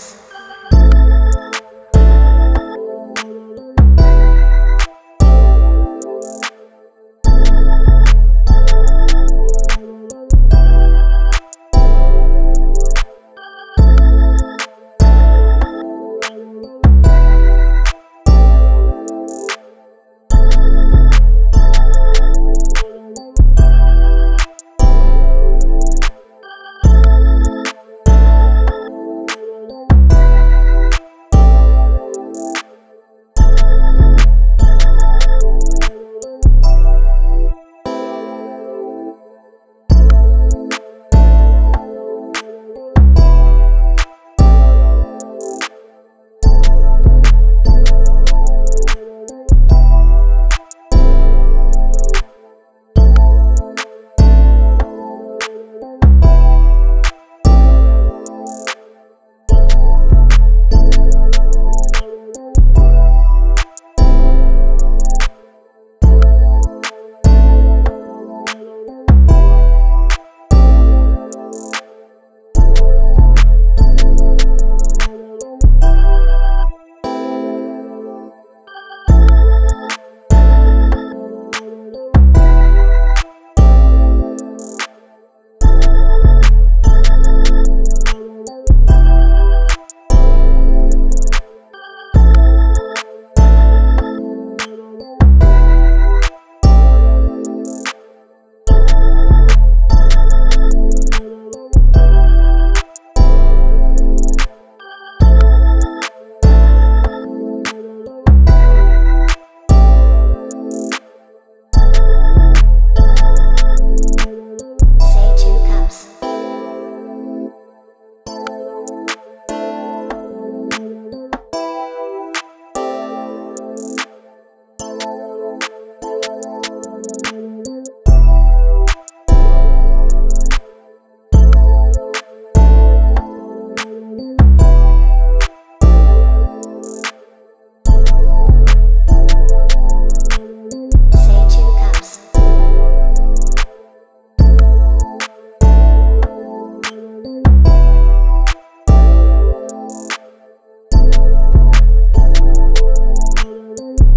times.